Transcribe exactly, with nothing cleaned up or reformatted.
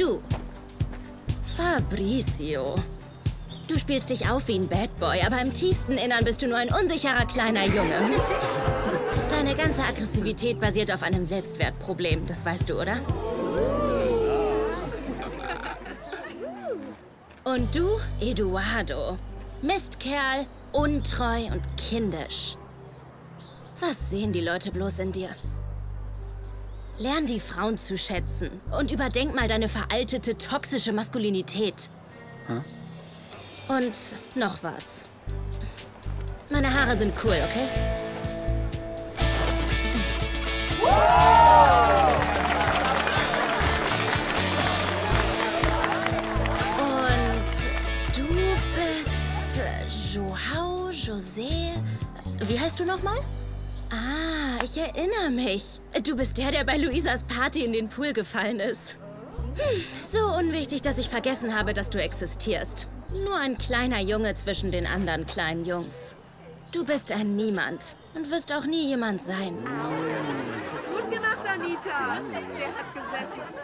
Du, Fabrizio. Du spielst dich auf wie ein Bad Boy, aber im tiefsten Innern bist du nur ein unsicherer kleiner Junge. Deine ganze Aggressivität basiert auf einem Selbstwertproblem, das weißt du, oder? Und du, Eduardo, Mistkerl, untreu und kindisch. Was sehen die Leute bloß in dir? Lern die Frauen zu schätzen und überdenk mal deine veraltete, toxische Maskulinität. Hm? Und noch was. Meine Haare sind cool, okay? Und du bist João José... Wie heißt du nochmal? Ah, ich erinnere mich. Du bist der, der bei Luisas Party in den Pool gefallen ist. Hm, so unwichtig, dass ich vergessen habe, dass du existierst. Nur ein kleiner Junge zwischen den anderen kleinen Jungs. Du bist ein Niemand und wirst auch nie jemand sein. Gut gemacht, Anita. Der hat gesessen.